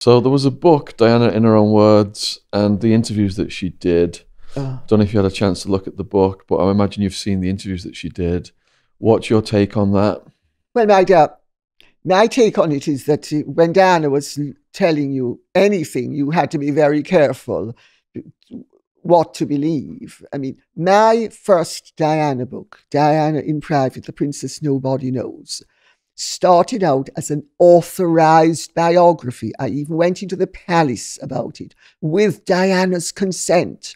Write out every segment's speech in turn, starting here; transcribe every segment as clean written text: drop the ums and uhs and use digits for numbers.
So there was a book, Diana in Her Own Words, and the interviews that she did. Don't know if you had a chance to look at the book, but I imagine you've seen the interviews that she did. What's your take on that? Well, my take on it is that when Diana was telling you anything, you had to be very careful what to believe. I mean, my first Diana book, Diana in Private, The Princess Nobody Knows, started out as an authorized biography. I even went into the palace about it with Diana's consent.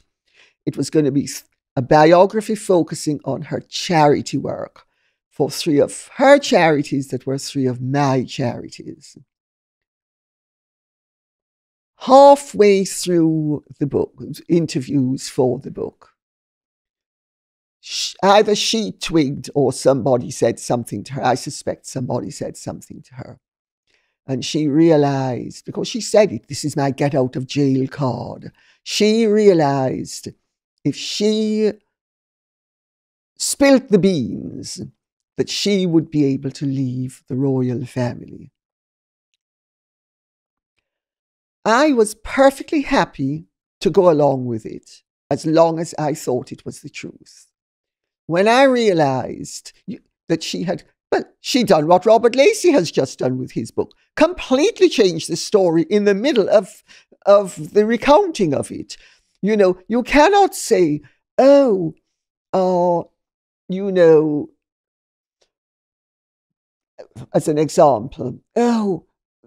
It was going to be a biography focusing on her charity work for three of her charities that were three of my charities. Halfway through the book, interviews for the book, either she twigged or somebody said something to her. I suspect somebody said something to her. And she realized, because she said it, this is my get out of jail card. She realized if she spilt the beans, that she would be able to leave the royal family. I was perfectly happy to go along with it, as long as I thought it was the truth. When I realized that she had, well, she'd done what Robert Lacey has just done with his book, completely changed the story in the middle of the recounting of it. You know, you cannot say, oh, you know, as an example, oh,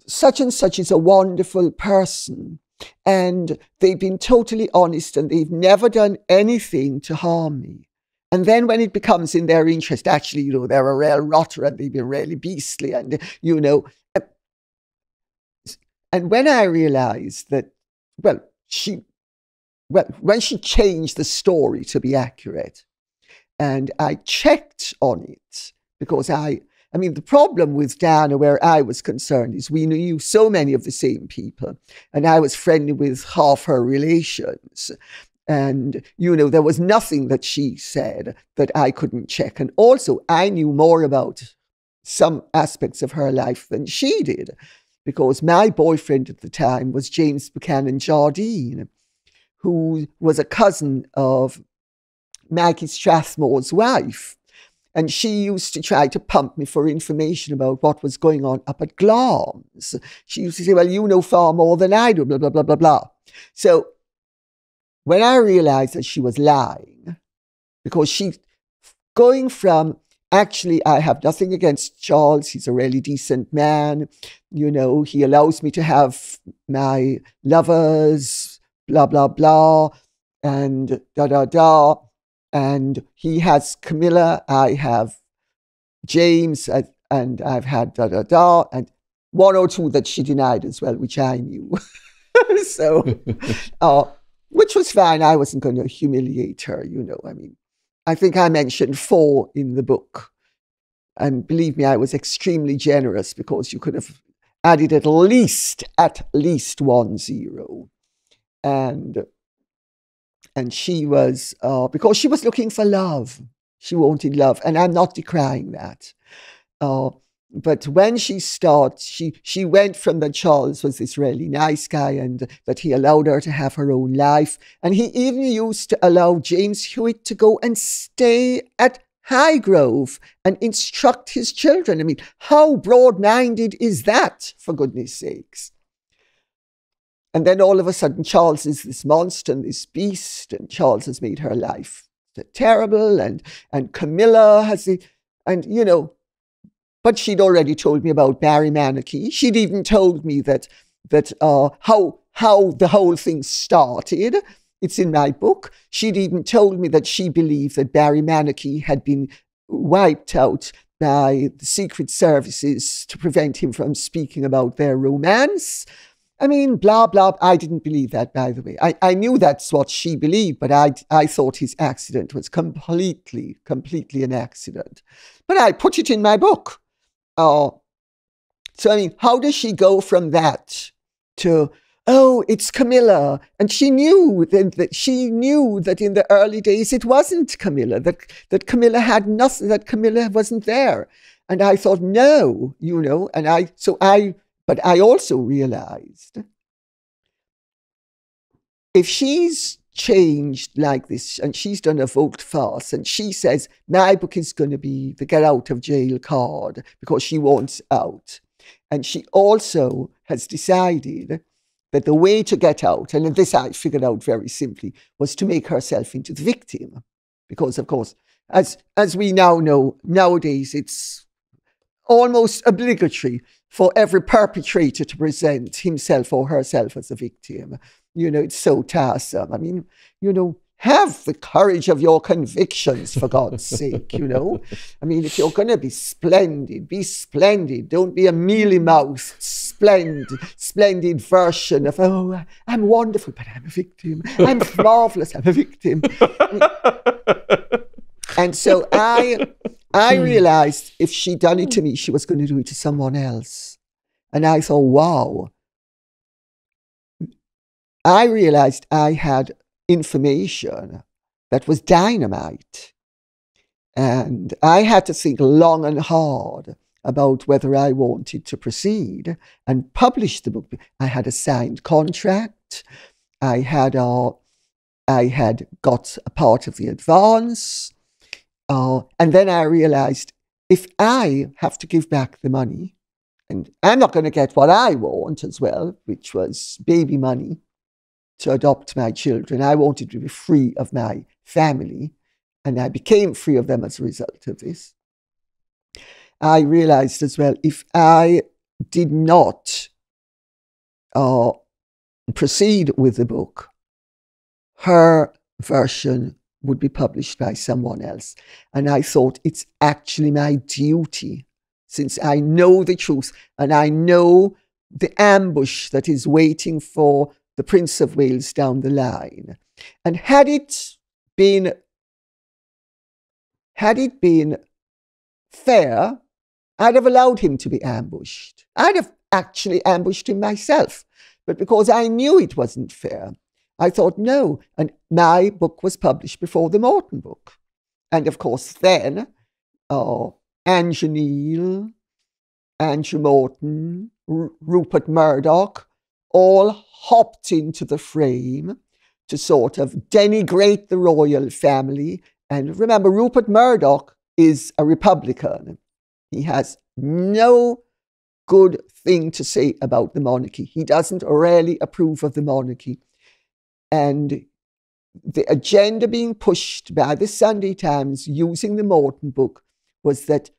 such and such is a wonderful person, and they've been totally honest and they've never done anything to harm me. And then when it becomes in their interest, actually, you know, they're a real rotter and they've been really beastly and, you know. And when I realized that, well, when she changed the story to be accurate, and I checked on it, because I mean, the problem with Diana, where I was concerned, is we knew so many of the same people, and I was friendly with half her relations. And, you know, there was nothing that she said that I couldn't check. And also, I knew more about some aspects of her life than she did, because my boyfriend at the time was James Buchanan Jardine, who was a cousin of Maggie Strathmore's wife. And she used to try to pump me for information about what was going on up at Glam's. She used to say, well, you know far more than I do, blah, blah, blah, blah, blah. So, when I realized that she was lying, because she's going from, actually, I have nothing against Charles, he's a really decent man, you know, he allows me to have my lovers, blah, blah, blah, and da, da, da, and he has Camilla, I have James, and I've had da, da, da, and one or two that she denied as well, which I knew. So, which was fine. I wasn't going to humiliate her, you know. I mean, I think I mentioned 4 in the book. And believe me, I was extremely generous, because you could have added at least 10. And she was, because she was looking for love. She wanted love. And I'm not decrying that. But when she starts, she went from that Charles was this really nice guy and that he allowed her to have her own life. And he even used to allow James Hewitt to go and stay at Highgrove and instruct his children. I mean, how broad-minded is that, for goodness sakes? And then all of a sudden, Charles is this monster and this beast, and Charles has made her life terrible, and Camilla has the, and, you know, but she'd already told me about Barry Mannakee. She'd even told me how the whole thing started. It's in my book. She'd even told me that she believed that Barry Mannakee had been wiped out by the Secret Services to prevent him from speaking about their romance. I mean, blah, blah. I didn't believe that, by the way. I knew that's what she believed, but I thought his accident was completely an accident. But I put it in my book. So, I mean, how does she go from that to, oh, it's Camilla? And she knew that in the early days it wasn't Camilla, that Camilla had nothing, that Camilla wasn't there. And I thought, no, you know, and I, so I But I also realized if she's changed like this and she's done a vote farce and she says, my book is going to be the get out of jail card because she wants out. And she also has decided that the way to get out, and this I figured out very simply, was to make herself into the victim. Because, of course, as we now know, nowadays it's almost obligatory for every perpetrator to present himself or herself as a victim. You know, it's so tiresome. I mean, you know, have the courage of your convictions, for God's sake, you know. I mean, if you're going to be splendid. Don't be a mealy-mouthed, splendid version of, oh, I'm wonderful, but I'm a victim. I'm marvelous, I'm a victim. And so I realized if she'd done it to me, she was going to do it to someone else. And I thought, wow. I realized I had information that was dynamite. And I had to think long and hard about whether I wanted to proceed and publish the book. I had a signed contract. I had got a part of the advance. And then I realized if I have to give back the money, and I'm not going to get what I want as well, which was baby money, to adopt my children. I wanted to be free of my family, and I became free of them as a result of this. I realized as well, if I did not proceed with the book, her version would be published by someone else. And I thought, it's actually my duty, since I know the truth, and I know the ambush that is waiting for the Prince of Wales down the line. And had it been fair, I'd have allowed him to be ambushed. I'd have actually ambushed him myself. But because I knew it wasn't fair, I thought no. And my book was published before the Morton book. And of course then, Andrew Neil, Andrew Morton, Rupert Murdoch, all hopped into the frame to sort of denigrate the royal family. And remember, Rupert Murdoch is a Republican. He has no good thing to say about the monarchy. He doesn't really approve of the monarchy. And the agenda being pushed by the Sunday Times using the Morton book was that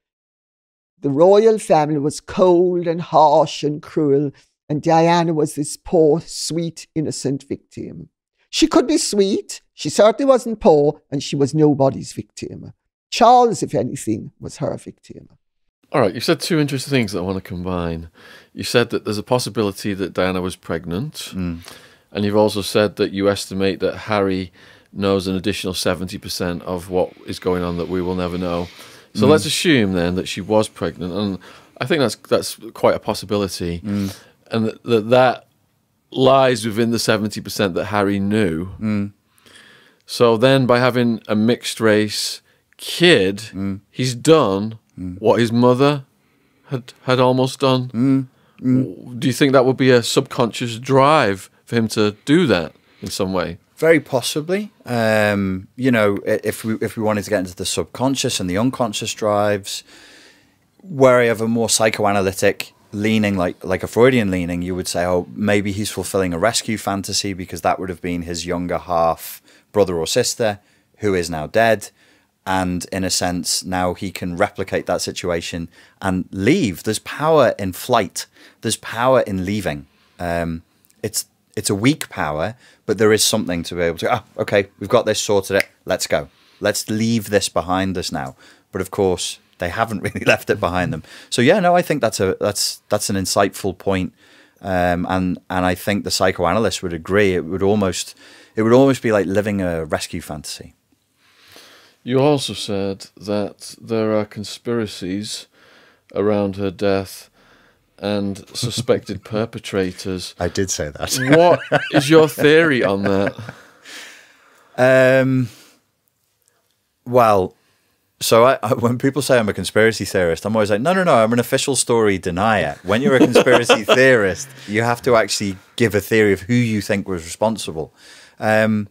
the royal family was cold and harsh and cruel, and Diana was this poor, sweet, innocent victim. She could be sweet, she certainly wasn't poor, and she was nobody's victim. Charles, if anything, was her victim. All right, you've said two interesting things that I want to combine. You said that there's a possibility that Diana was pregnant, and you've also said that you estimate that Harry knows an additional 70% of what is going on that we will never know. So let's assume then that she was pregnant, and I think that's quite a possibility. And that lies within the 70% that Harry knew. So then by having a mixed race kid, he's done what his mother had almost done. Do you think that would be a subconscious drive for him to do that in some way? Very possibly. You know, if we wanted to get into the subconscious and the unconscious drives, where I have a more psychoanalytic leaning, like a Freudian leaning, you would say, oh, maybe he's fulfilling a rescue fantasy because that would have been his younger half brother or sister who is now dead. And in a sense, now he can replicate that situation and leave. There's power in flight. There's power in leaving. It's a weak power, but there is something to be able to, oh, okay, we've got this sorted. Let's go. Let's leave this behind us now. But of course, they haven't really left it behind them. So yeah, no, I think that's an insightful point, and I think the psychoanalyst would agree. It would almost be like living a rescue fantasy. You also said that there are conspiracies around her death and suspected perpetrators. I did say that. What is your theory on that? Well, So when people say I'm a conspiracy theorist, I'm always like, no, no, no, I'm an official story denier. When you're a conspiracy theorist, you have to actually give a theory of who you think was responsible. I've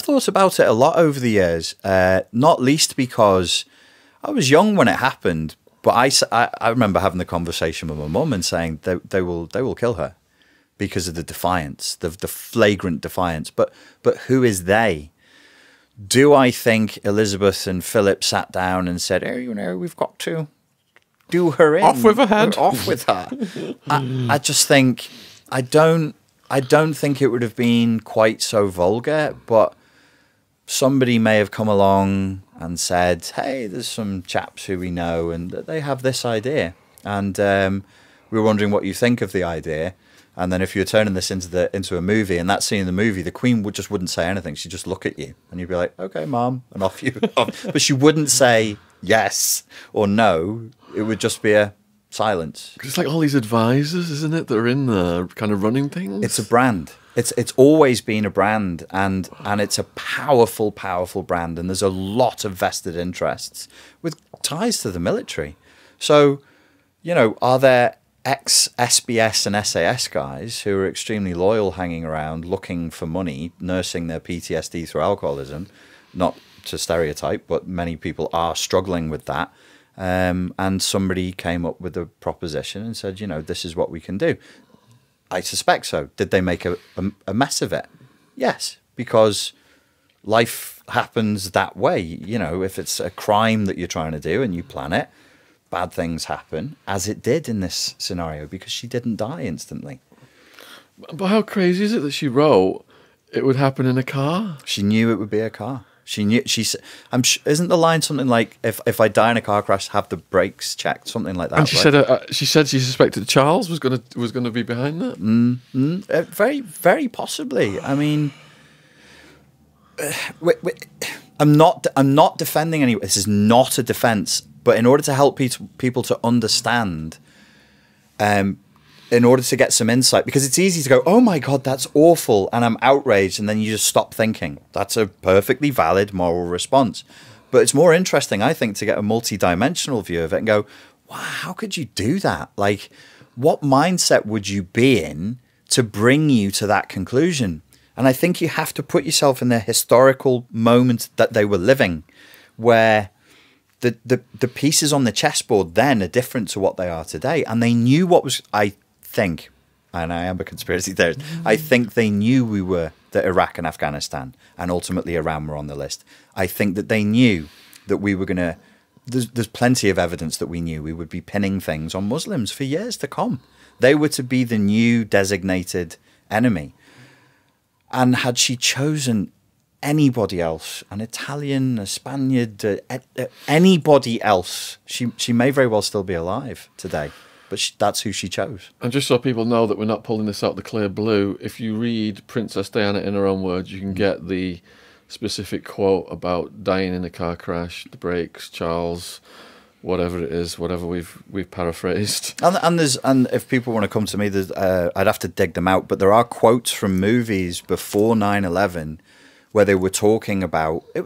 thought about it a lot over the years, not least because I was young when it happened, but I remember having the conversation with my mum and saying they will kill her because of the defiance, the flagrant defiance. But who is they? Do I think Elizabeth and Philip sat down and said, "Oh, you know, we've got to do her in. Off with her head. Off with her." I just think I don't think it would have been quite so vulgar, but somebody may have come along and said, hey, there's some chaps who we know and they have this idea. And we were wondering what you think of the idea. And then if you're turning this into a movie and that scene in the movie, the Queen just wouldn't say anything. She'd just look at you and you'd be like, okay, Mom, and off you. But she wouldn't say yes or no. It would just be a silence. Because it's like all these advisors, isn't it, that are in the kind of running things? It's a brand. It's always been a brand, and it's a powerful, powerful brand, and there's a lot of vested interests with ties to the military. So, you know, are there ex-SBS and SAS guys who are extremely loyal hanging around looking for money, nursing their PTSD through alcoholism? Not to stereotype, but many people are struggling with that. And somebody came up with a proposition and said, you know, this is what we can do. I suspect so. Did they make a mess of it? Yes, because life happens that way. You know, if it's a crime that you're trying to do and you plan it, bad things happen, as it did in this scenario, because she didn't die instantly. But how crazy is it that she wrote it would happen in a car? She knew it would be a car. She knew. She said, isn't the line something like, if I die in a car crash, have the brakes checked, something like that? And she right? said she suspected Charles was gonna be behind that. Very, very possibly. I mean, I'm not defending anyone. This is not a defense, but in order to help people to understand, in order to get some insight, because it's easy to go, oh my God, that's awful, and I'm outraged, and then you just stop thinking. That's a perfectly valid moral response. But it's more interesting, I think, to get a multi-dimensional view of it and go, wow, how could you do that? Like, what mindset would you be in to bring you to that conclusion? And I think you have to put yourself in the historical moment that they were living, where the pieces on the chessboard then are different to what they are today. And they knew what was... I am a conspiracy theorist, I think they knew that Iraq and Afghanistan and ultimately Iran were on the list. I think that they knew that we were going to, there's plenty of evidence that we knew we would be pinning things on Muslims for years to come. They were to be the new designated enemy. And had she chosen anybody else, an Italian, a Spaniard, anybody else, she may very well still be alive today. But that's who she chose. And just so people know that we're not pulling this out of the clear blue, if you read Princess Diana in Her Own Words, you can get the specific quote about dying in a car crash, the brakes, Charles, whatever it is, whatever we've paraphrased. And if people want to come to me, I'd have to dig them out. But there are quotes from movies before 9/11 where they were talking about that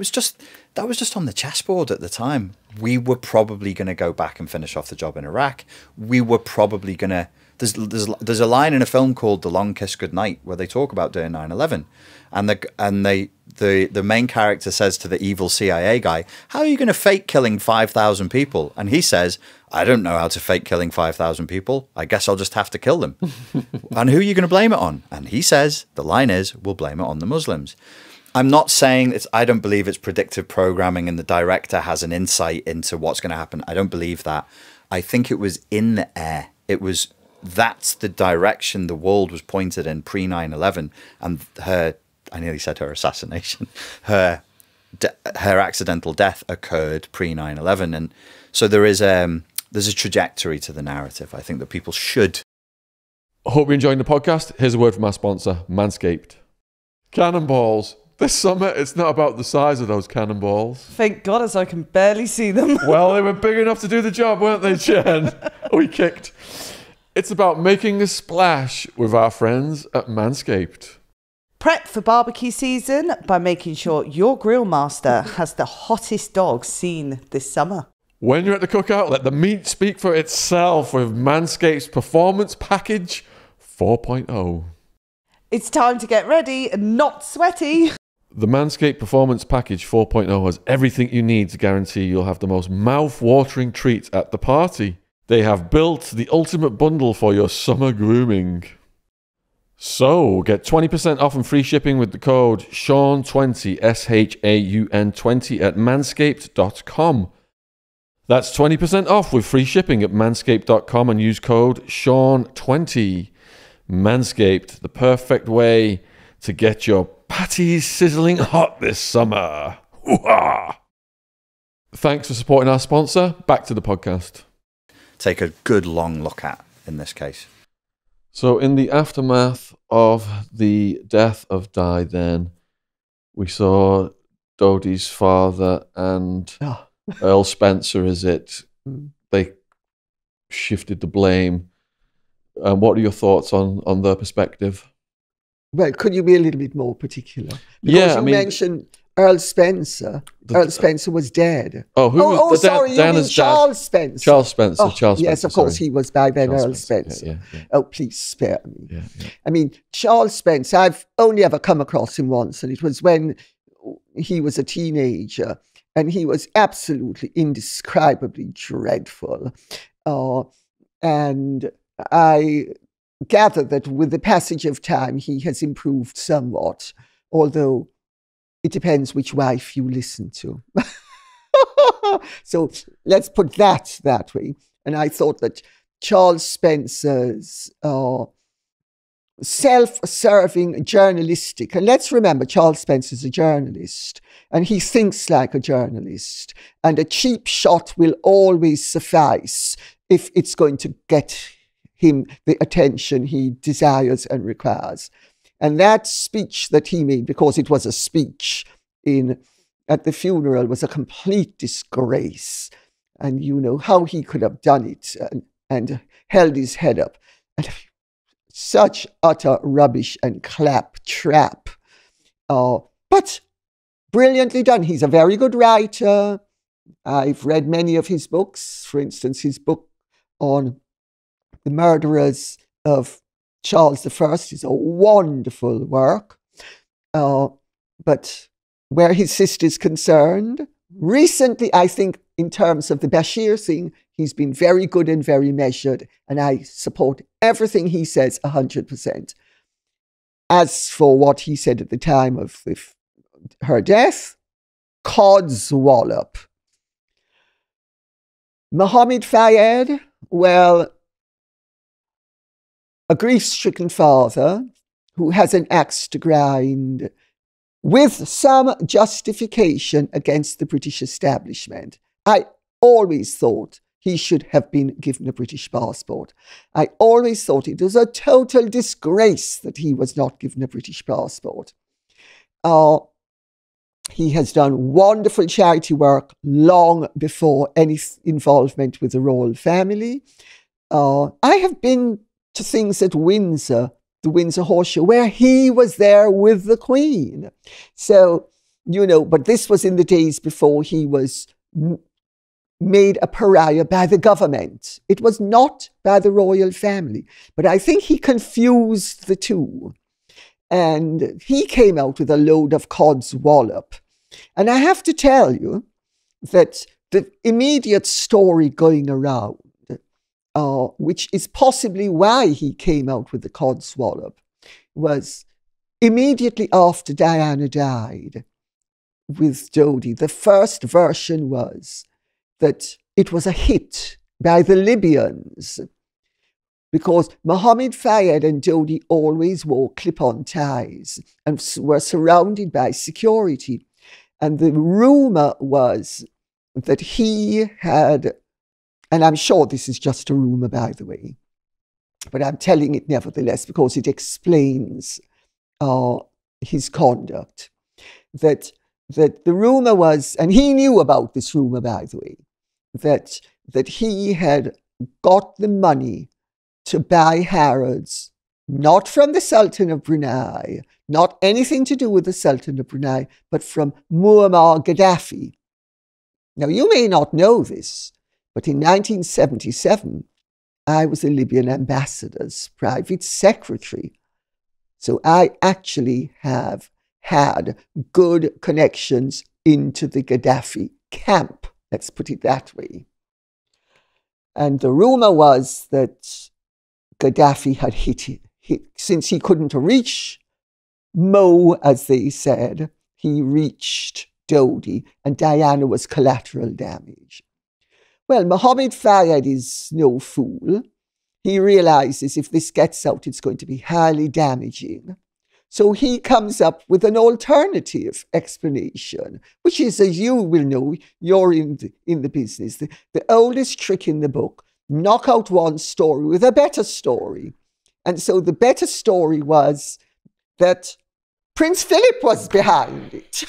was just on the chessboard at the time. We were probably going to go back and finish off the job in Iraq. We were probably going to... There's a line in a film called The Long Kiss Goodnight where they talk about doing 9/11. And the main character says to the evil CIA guy, how are you going to fake killing 5,000 people? And he says, I don't know how to fake killing 5,000 people. I guess I'll just have to kill them. And who are you going to blame it on? And he says, the line is, we'll blame it on the Muslims. I'm not saying I don't believe it's predictive programming and the director has an insight into what's going to happen. I don't believe that. I think it was in the air. That's the direction the world was pointed in pre-9/11, and I nearly said her assassination, her accidental death occurred pre-9/11, and so there's a trajectory to the narrative. I think that people should. I hope you're enjoying the podcast. Here's a word from our sponsor, Manscaped. Cannonballs. This summer, it's not about the size of those cannonballs. Thank God, as I can barely see them. Well, they were big enough to do the job, weren't they, Jen? We kicked. It's about making a splash with our friends at Manscaped. Prep for barbecue season by making sure your grill master has the hottest dog seen this summer. When you're at the cookout, let the meat speak for itself with Manscaped's Performance Package 4.0. It's time to get ready and not sweaty. The Manscaped Performance Package 4.0 has everything you need to guarantee you'll have the most mouth-watering treats at the party. They have built the ultimate bundle for your summer grooming. So, get 20% off and free shipping with the code SHAUN20, S-H-A-U-N-20 at manscaped.com. That's 20% off with free shipping at manscaped.com and use code SHAUN20. Manscaped, the perfect way to get your patties sizzling hot this summer. Hoo-ha! Thanks for supporting our sponsor. Back to the podcast. Take a good long look at in this case. So in the aftermath of the death of Di then, we saw Dodi's father and Earl Spencer, is it? They shifted the blame. What are your thoughts on their perspective? Well, could you be a little bit more particular? Because yeah, you mentioned Earl Spencer. Earl Spencer was dead. Oh, who? Oh, was, sorry, you mean Charles Spencer. Charles Spencer. Oh, Charles Spencer. Yes, of course, sorry. He was by then Charles Earl Spencer. Yeah. Oh, please spare me. Yeah. I mean, Charles Spencer, I've only ever come across him once, and it was when he was a teenager, and he was absolutely indescribably dreadful. And I gather that with the passage of time, he has improved somewhat, although it depends which wife you listen to. So let's put that way. And I thought that Charles Spencer's self-serving journalistic, and let's remember Charles Spencer's a journalist, and he thinks like a journalist, and a cheap shot will always suffice if it's going to get him the attention he desires and requires. And that speech that he made, because it was a speech at the funeral, was a complete disgrace. And you know how he could have done it and held his head up. And such utter rubbish and claptrap. But brilliantly done. He's a very good writer. I've read many of his books. For instance, his book on the murderers of Charles I is a wonderful work, but where his sister is concerned, recently, I think in terms of the Bashir thing, he's been very good and very measured, and I support everything he says 100%. As for what he said at the time of her death, codswallop. Mohammed Fayed, well, a grief-stricken father who has an axe to grind with some justification against the British establishment. I always thought he should have been given a British passport. I always thought it was a total disgrace that he was not given a British passport. He has done wonderful charity work long before any involvement with the royal family. I have been to things at Windsor, the Windsor Horse Show, where he was there with the Queen. So, you know, but this was in the days before he was made a pariah by the government. It was not by the royal family. But I think he confused the two. And he came out with a load of codswallop. And I have to tell you that the immediate story going around, which is possibly why he came out with the codswallop, was immediately after Diana died with Dodi. The first version was that it was a hit by the Libyans because Mohammed Fayed and Dodi always wore clip-on ties and were surrounded by security. And the rumor was that he had, and I'm sure this is just a rumor, by the way, but I'm telling it nevertheless because it explains his conduct. That the rumor was, and he knew about this rumor, by the way, that he had got the money to buy Harrods Not from the Sultan of Brunei, not anything to do with the Sultan of Brunei, but from Muammar Gaddafi. Now, you may not know this, but in 1977, I was the Libyan ambassador's private secretary. So I actually have had good connections into the Gaddafi camp. Let's put it that way. And the rumor was that Gaddafi had hit, since he couldn't reach Mo, as they said, he reached Dodi, and Diana was collateral damage. Well, Mohammed Fayed is no fool. He realizes if this gets out, it's going to be highly damaging. So he comes up with an alternative explanation, which is, as you will know, you're in the business, the oldest trick in the book, knock out one story with a better story. And so the better story was that Prince Philip was behind it,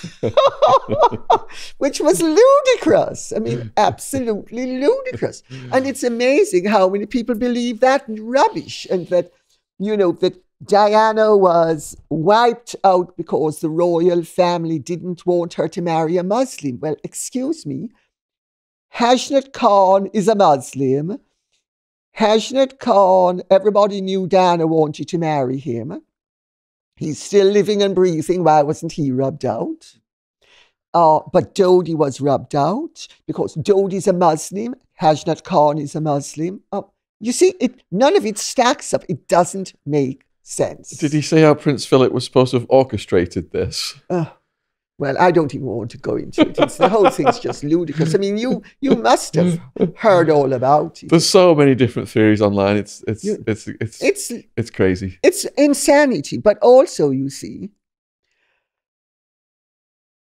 which was ludicrous. I mean, absolutely ludicrous. And it's amazing how many people believe that rubbish, and that, you know, that Diana was wiped out because the royal family didn't want her to marry a Muslim. Well, excuse me. Hasnat Khan is a Muslim. Hasnat Khan, everybody knew Diana wanted to marry him. He's still living and breathing. Why wasn't he rubbed out? But Dodi was rubbed out because Dodi's a Muslim. Hasnat Khan is a Muslim. You see, none of it stacks up. It doesn't make sense. Did he say how Prince Philip was supposed to have orchestrated this? Well, I don't even want to go into it. The whole thing's just ludicrous. I mean, you must have heard all about it. There's so many different theories online. It's crazy. It's insanity. But also, you see,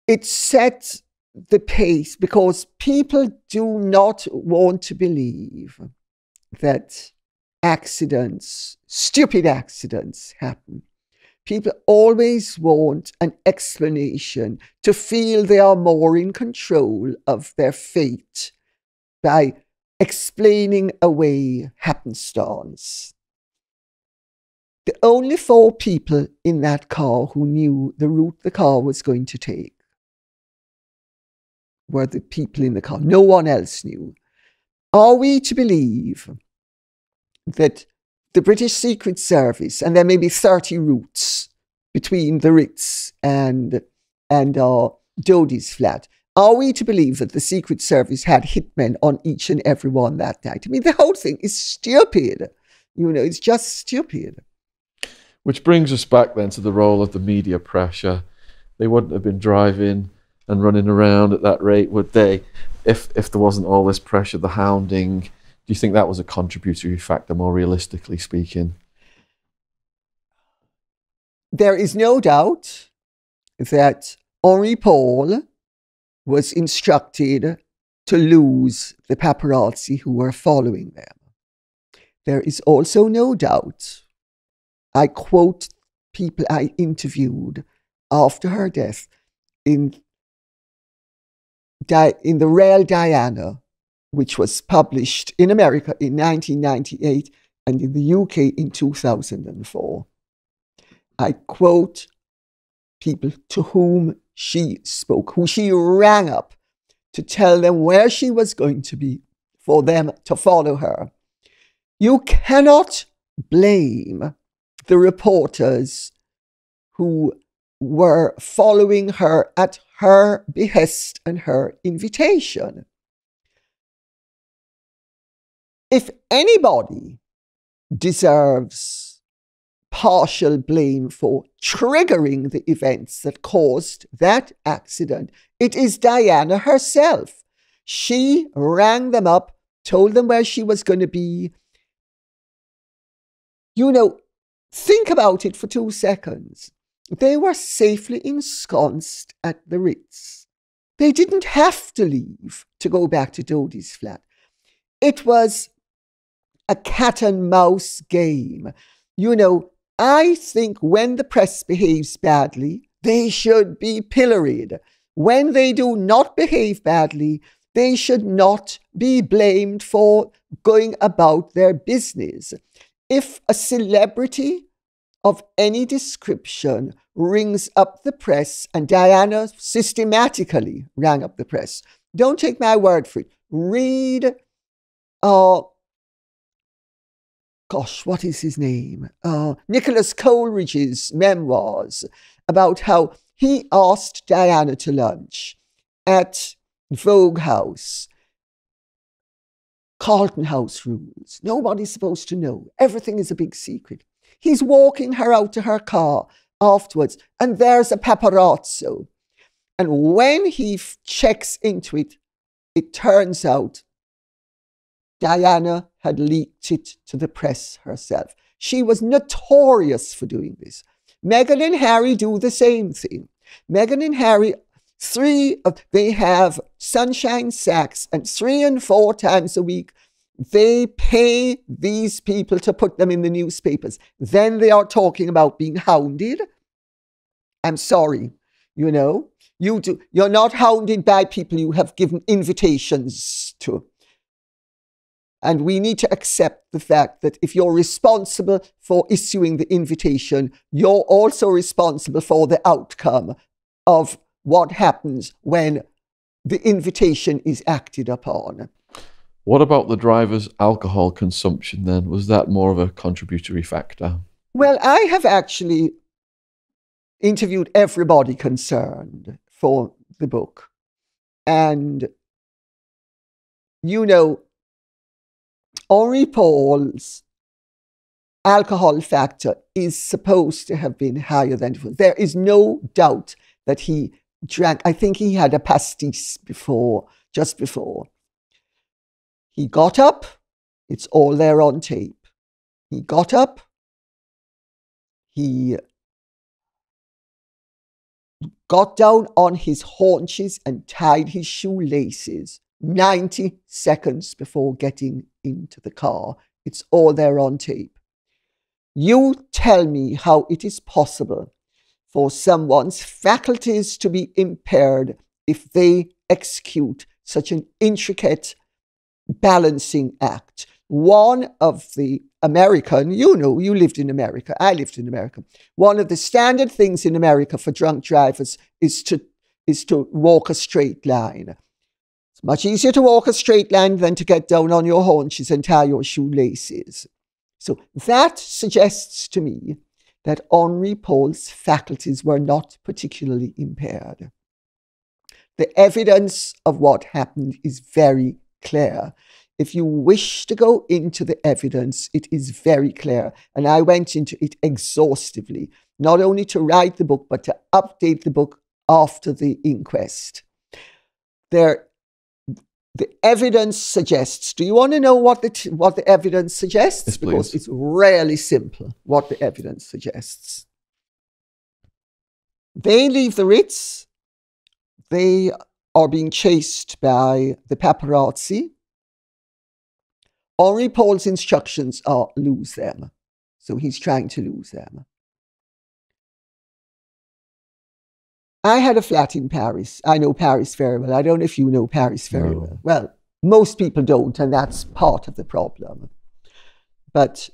it sets the pace because people do not want to believe that accidents, stupid accidents, happen. People always want an explanation to feel they are more in control of their fate by explaining away happenstance. The only four people in that car who knew the route the car was going to take were the people in the car. No one else knew. Are we to believe that the British Secret Service, and there may be 30 routes between the Ritz and Dodi's flat. Are we to believe that the Secret Service had hitmen on each and every one that night? I mean, the whole thing is stupid. You know, it's just stupid. Which brings us back then to the role of the media pressure. They wouldn't have been driving and running around at that rate, would they? If there wasn't all this pressure, the hounding. Do you think that was a contributory factor, more realistically speaking? There is no doubt that Henri Paul was instructed to lose the paparazzi who were following them. There is also no doubt, I quote people I interviewed after her death, in The Real Diana, which was published in America in 1998 and in the UK in 2004. I quote people to whom she spoke, who she rang up to tell them where she was going to be for them to follow her. You cannot blame the reporters who were following her at her behest and her invitation. If anybody deserves partial blame for triggering the events that caused that accident, it is Diana herself. She rang them up, told them where she was going to be. You know, think about it for 2 seconds. They were safely ensconced at the Ritz. They didn't have to leave to go back to Dodi's flat. It was a cat and mouse game. You know, I think when the press behaves badly, they should be pilloried. When they do not behave badly, they should not be blamed for going about their business. If a celebrity of any description rings up the press, and Diana systematically rang up the press. Don't take my word for it. Read, what is his name? Nicholas Coleridge's memoirs about how he asked Diana to lunch at Vogue House. Carlton House rules. Nobody's supposed to know. Everything is a big secret. He's walking her out to her car afterwards, and there's a paparazzo. And when he checks into it, it turns out Diana had leaked it to the press herself. She was notorious for doing this. Meghan and Harry do the same thing. Meghan and Harry, they have sunshine sacks, and 3 and 4 times a week, they pay these people to put them in the newspapers. Then they are talking about being hounded. I'm sorry, you know, you're not hounded by people you have given invitations to. And we need to accept the fact that if you're responsible for issuing the invitation, you're also responsible for the outcome of what happens when the invitation is acted upon. What about the driver's alcohol consumption then? Was that more of a contributory factor? Well, I have actually interviewed everybody concerned for the book. And, you know, Henri Paul's alcohol factor is supposed to have been higher than it was. There is no doubt that he drank. I think he had a pastis before, just before. He got up. It's all there on tape. He got up. He got down on his haunches and tied his shoelaces 90 seconds before getting into the car. It's all there on tape. You tell me how it is possible for someone's faculties to be impaired if they execute such an intricate balancing act. One of the American, you know, you lived in America, I lived in America. One of the standard things in America for drunk drivers is to walk a straight line. It's much easier to walk a straight line than to get down on your haunches and tie your shoelaces. So that suggests to me that Henri Paul's faculties were not particularly impaired. The evidence of what happened is very clear. If you wish to go into the evidence, it is very clear. And I went into it exhaustively, not only to write the book, but to update the book after the inquest. The evidence suggests. Do you want to know what the evidence suggests? Yes, because it's really simple what the evidence suggests. They leave the Ritz. They are being chased by the paparazzi. Henri Paul's instructions are lose them. So he's trying to lose them. I had a flat in Paris. I know Paris very well. I don't know if you know Paris very well. Well, most people don't, and that's part of the problem. But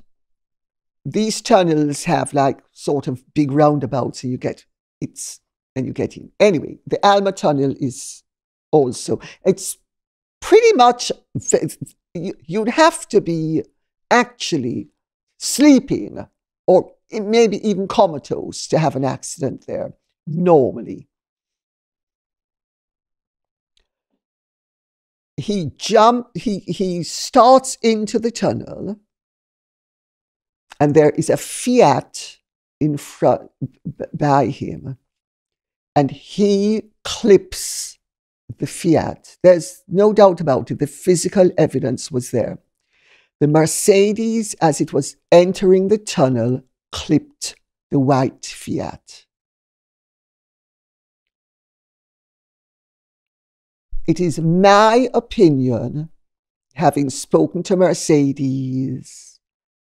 these tunnels have like sort of big roundabouts, and you get in. Anyway, the Alma Tunnel is also, it's pretty much, you'd have to be actually sleeping or maybe even comatose to have an accident there normally. He starts into the tunnel, and there is a Fiat in front by him, and he clips the Fiat. There's no doubt about it. The physical evidence was there. The Mercedes, as it was entering the tunnel, clipped the white Fiat. It is my opinion, having spoken to Mercedes,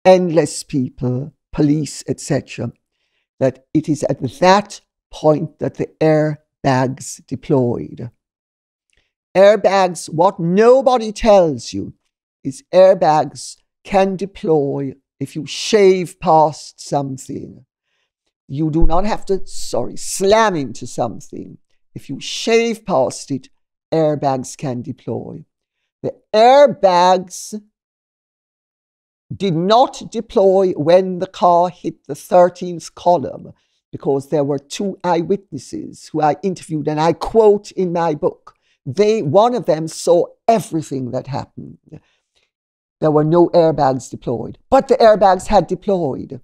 endless people, police, etc., that it is at that point that the airbags deployed. Airbags, what nobody tells you, is airbags can deploy if you shave past something. You do not have to, slam into something. If you shave past it, airbags can deploy. The airbags did not deploy when the car hit the 13th column because there were two eyewitnesses who I interviewed and I quote in my book. One of them saw everything that happened. There were no airbags deployed, but the airbags had deployed.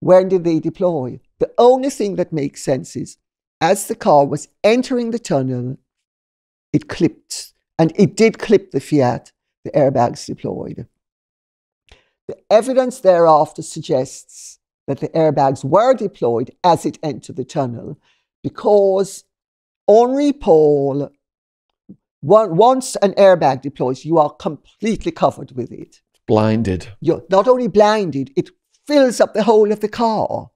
When did they deploy? The only thing that makes sense is as the car was entering the tunnel, it clipped, and it did clip the Fiat, the airbags deployed. The evidence thereafter suggests that the airbags were deployed as it entered the tunnel because Henri Paul, once an airbag deploys, you are completely covered with it. Blinded. You're not only blinded, it fills up the whole of the car.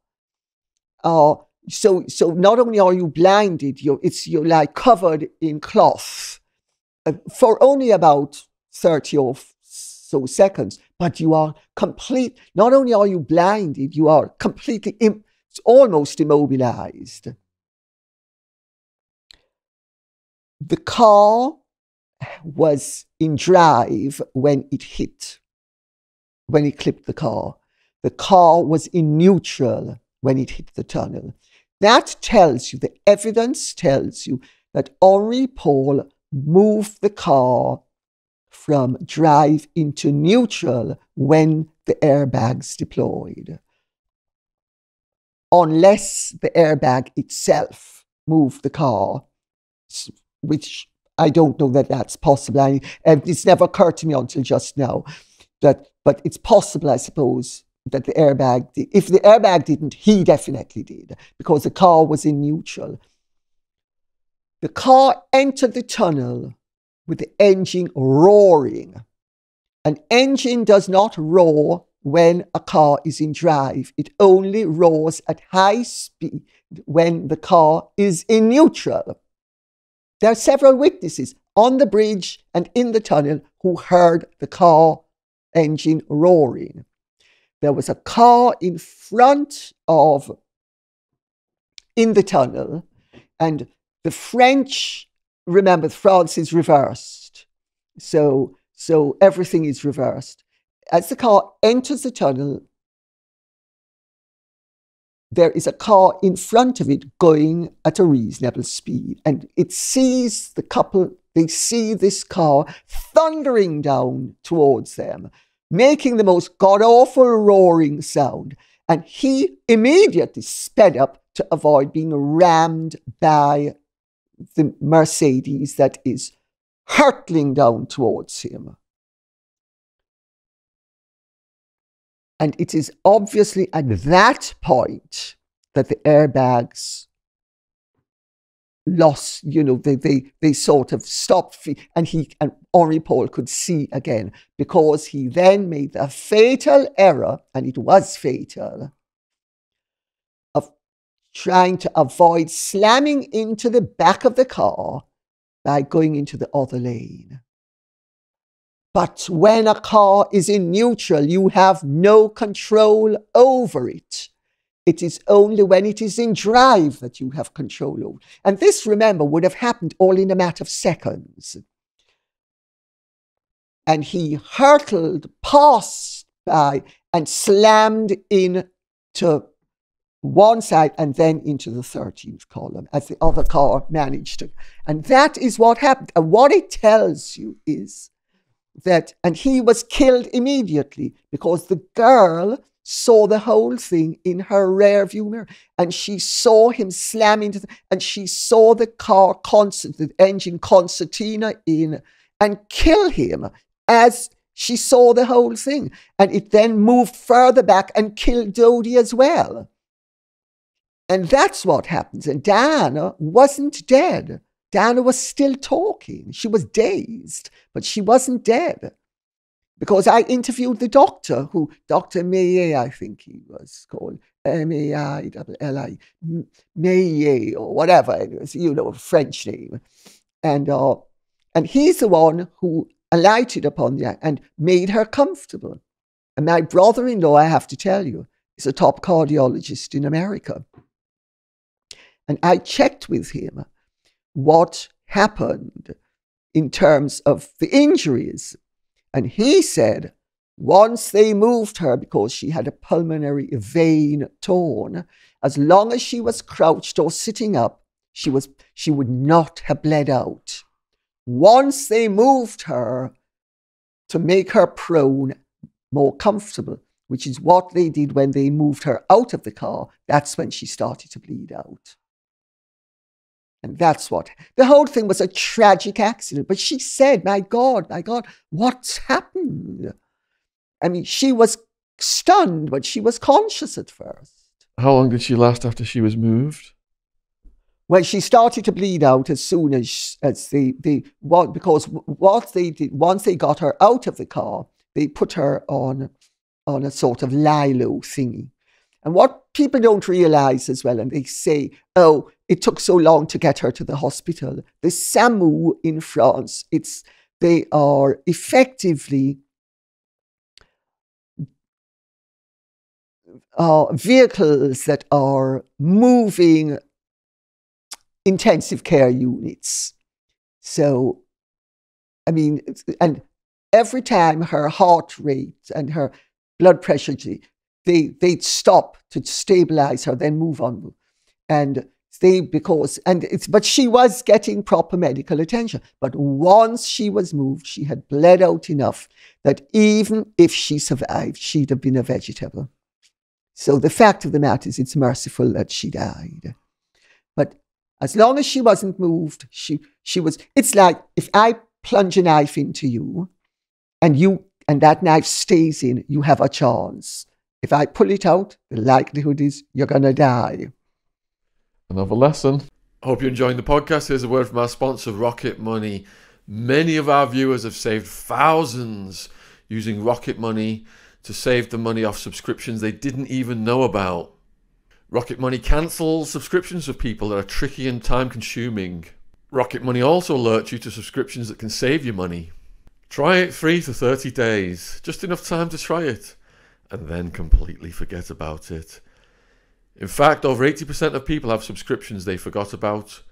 So not only are you blinded, you're like covered in cloth for only about 30 or so seconds, but you are complete, not only are you blinded, you are completely, almost immobilized. The car was in drive when it hit, when it clipped the car. The car was in neutral when it hit the tunnel. That tells you, the evidence tells you that Henri Paul moved the car from drive into neutral when the airbags deployed. Unless the airbag itself moved the car, which I don't know that that's possible. It's never occurred to me until just now. But it's possible, I suppose, that the airbag, if the airbag didn't, he definitely did, because the car was in neutral. The car entered the tunnel with the engine roaring. An engine does not roar when a car is in drive. It only roars at high speed when the car is in neutral. There are several witnesses on the bridge and in the tunnel who heard the car engine roaring. There was a car in front of, in the tunnel, and the French, remember, France is reversed. So everything is reversed. As the car enters the tunnel, there is a car in front of it going at a reasonable speed, and it sees the couple, they see this car thundering down towards them, making the most god-awful roaring sound, and he immediately sped up to avoid being rammed by the Mercedes that is hurtling down towards him. And it is obviously at that point that the airbags lost, you know, they sort of stopped, and Henri Paul could see again, because he then made the fatal error, and it was fatal, of trying to avoid slamming into the back of the car by going into the other lane. But when a car is in neutral, you have no control over it. It is only when it is in drive that you have control over. And this, remember, would have happened all in a matter of seconds. And he hurtled past by and slammed in to one side and then into the 13th column as the other car managed to. And that is what happened. And what it tells you is that, and he was killed immediately because the girl saw the whole thing in her rear view mirror, and she saw him slam into the, and she saw the car the engine concertina in and kill him as she saw the whole thing, and it then moved further back and killed Dodi as well. And that's what happens. And Diana wasn't dead. Diana was still talking. She was dazed, but she wasn't dead. Because I interviewed the doctor, who, Dr. Maillet, I think he was called, M-A-I-L-L-I, Maillet or whatever, anyways, you know, a French name. And he's the one who alighted upon her and made her comfortable. And my brother-in-law, I have to tell you, He's a top cardiologist in America. And I checked with him what happened in terms of the injuries. And he said, once they moved her, because she had a pulmonary vein torn, as long as she was crouched or sitting up, she would not have bled out. Once they moved her to make her prone, more comfortable, which is what they did when they moved her out of the car, that's when she started to bleed out. And that's what, the whole thing was a tragic accident. But she said, my God, what's happened? I mean, she was stunned, but she was conscious at first. How long did she last after she was moved? Well, she started to bleed out as soon as because what they did, once they got her out of the car, they put her on a sort of lilo thingy. And what people don't realize as well, and they say, oh, it took so long to get her to the hospital. The SAMU in France, they are effectively vehicles that are moving intensive care units. So, I mean, and every time her heart rate and her blood pressure, they'd stop to stabilize her, then move on. And but she was getting proper medical attention. But once she was moved, she had bled out enough that even if she survived, she'd have been a vegetable. So the fact of the matter is, it's merciful that she died. But as long as she wasn't moved, she was, it's like if I plunge a knife into you and that knife stays in, you have a chance. If I pull it out, the likelihood is you're going to die. Another lesson. I hope you're enjoying the podcast. Here's a word from our sponsor, Rocket Money. Many of our viewers have saved thousands using Rocket Money to save the money off subscriptions they didn't even know about. Rocket Money cancels subscriptions for people that are tricky and time-consuming. Rocket Money also alerts you to subscriptions that can save you money. Try it free for 30 days, just enough time to try it, and then completely forget about it. In fact, over 80% of people have subscriptions they forgot about.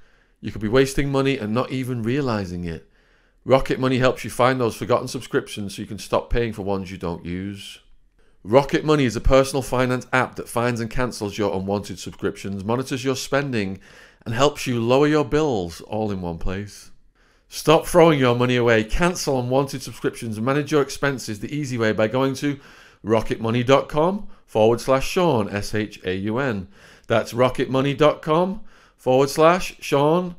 You could be wasting money and not even realizing it. Rocket Money helps you find those forgotten subscriptions so you can stop paying for ones you don't use. Rocket Money is a personal finance app that finds and cancels your unwanted subscriptions, monitors your spending, and helps you lower your bills all in one place. Stop throwing your money away, cancel unwanted subscriptions, and manage your expenses the easy way by going to rocketmoney.com/Sean, S-H-A-U-N. That's rocketmoney.com/Sean,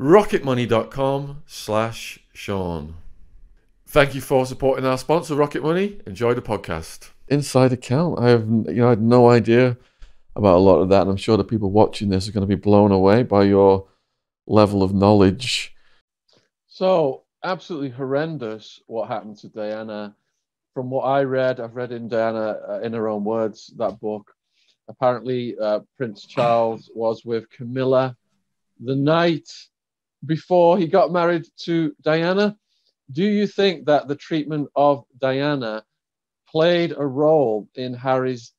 rocketmoney.com/Sean. Thank you for supporting our sponsor, Rocket Money. Enjoy the podcast. Inside account. I had no idea about a lot of that, and I'm sure the people watching this are going to be blown away by your level of knowledge. So, absolutely horrendous what happened to Diana. From what I read, I've read in Diana in Her Own Words, that book. Apparently, Prince Charles was with Camilla the night before he got married to Diana. Do you think that the treatment of Diana played a role in Harry's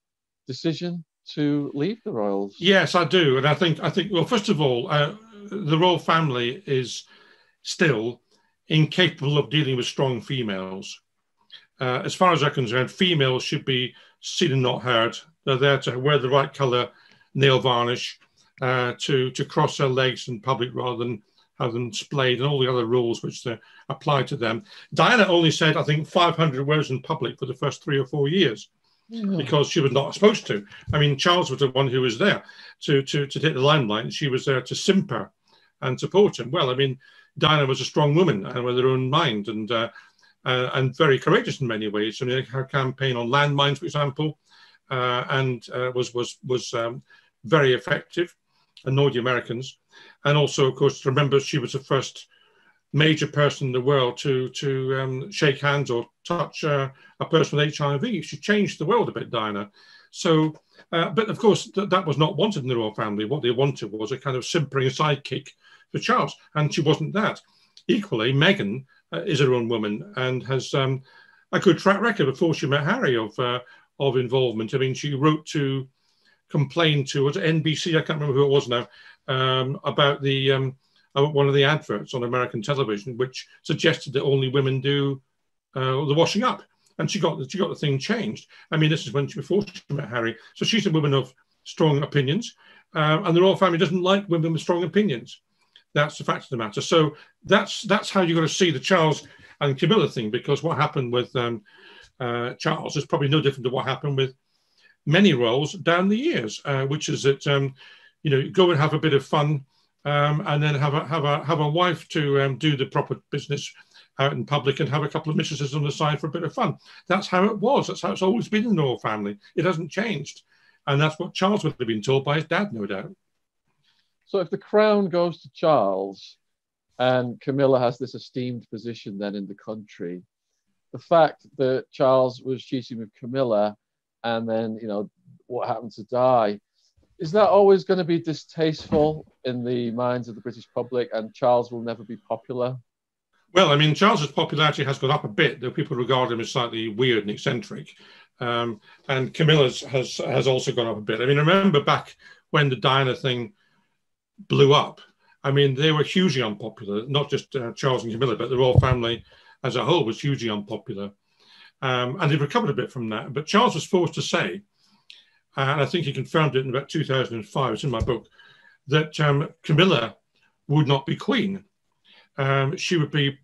decision to leave the royals? Yes, I do. And I think well, first of all, the royal family is still incapable of dealing with strong females. As far as I'm concerned, females should be seen and not heard. They're there to wear the right colour nail varnish, to cross their legs in public rather than have them splayed, and all the other rules which apply to them. Diana only said, I think, 500 words in public for the first 3 or 4 years, mm-hmm. because she was not supposed to. I mean, Charles was the one who was there to take the limelight, and she was there to simper and support him. Well, I mean, Diana was a strong woman and with her own mind, and very courageous in many ways. I mean, her campaign on landmines, for example, was very effective, annoyed the Americans. And also, of course, remember, she was the first major person in the world to shake hands or touch a person with HIV. She changed the world a bit, Diana. So, but of course, that was not wanted in the royal family. What they wanted was a kind of simpering sidekick for Charles, and she wasn't that. Equally, Meghan is her own woman and has a good track record before she met Harry of of involvement. I mean, she wrote to complain to, was it NBC? I can't remember who it was now, about the one of the adverts on American television, which suggested that only women do the washing up. And she got the thing changed. I mean, this is when before she met Harry. So she's a woman of strong opinions. And the royal family doesn't like women with strong opinions. That's the fact of the matter. So that's how you're going to see the Charles and Camilla thing, because what happened with Charles is probably no different to what happened with many roles down the years, which is that, you know, go and have a bit of fun and then have a wife to do the proper business out in public and have a couple of mistresses on the side for a bit of fun. That's how it was. That's how it's always been in the royal family. It hasn't changed. And that's what Charles would have been told by his dad, no doubt. So if the crown goes to Charles and Camilla has this esteemed position then in the country, the fact that Charles was cheating with Camilla and then, you know, what happened to Di, is that always going to be distasteful in the minds of the British public and Charles will never be popular? Well, I mean, Charles's popularity has gone up a bit, though people regard him as slightly weird and eccentric. And Camilla's has also gone up a bit. I mean, I remember back when the Diana thing blew up. I mean, they were hugely unpopular, not just Charles and Camilla, but the royal family as a whole was hugely unpopular. And they've recovered a bit from that. But Charles was forced to say, and I think he confirmed it in about 2005, it's in my book, that Camilla would not be queen. She would be